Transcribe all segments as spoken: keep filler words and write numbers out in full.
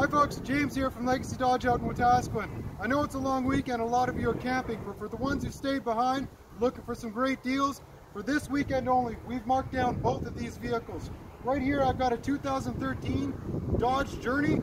Hi folks, James here from Legacy Dodge out in Wetaskiwin. I know it's a long weekend, a lot of you are camping, but for the ones who stayed behind looking for some great deals, for this weekend only, we've marked down both of these vehicles. Right here I've got a two thousand thirteen Dodge Journey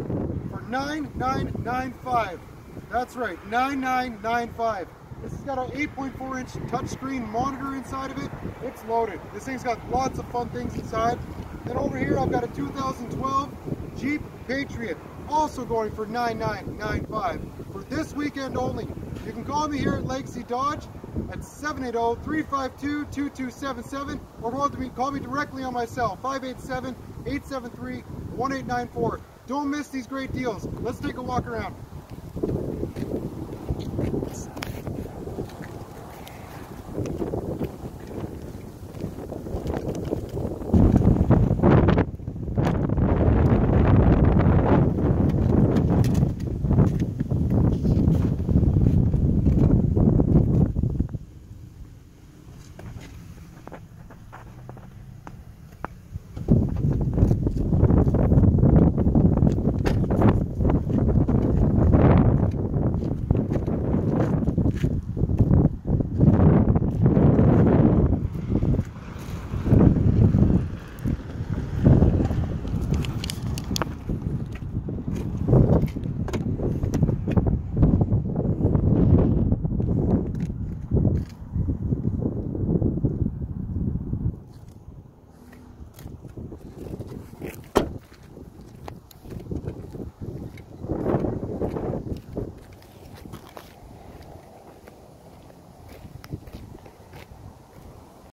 for nine thousand nine hundred ninety-five dollars. That's right, nine thousand nine hundred ninety-five dollars. This has got an eight point four inch touchscreen monitor inside of it. It's loaded. This thing's got lots of fun things inside. And over here I've got a two thousand twelve Jeep Patriot, also going for nine thousand nine hundred ninety-five dollars. For this weekend only. You can call me here at Legacy Dodge at seven eight zero, three five two, two two seven seven, or call me directly on my cell, five eight seven, eight seven three, one eight nine four. Don't miss these great deals. Let's take a walk around.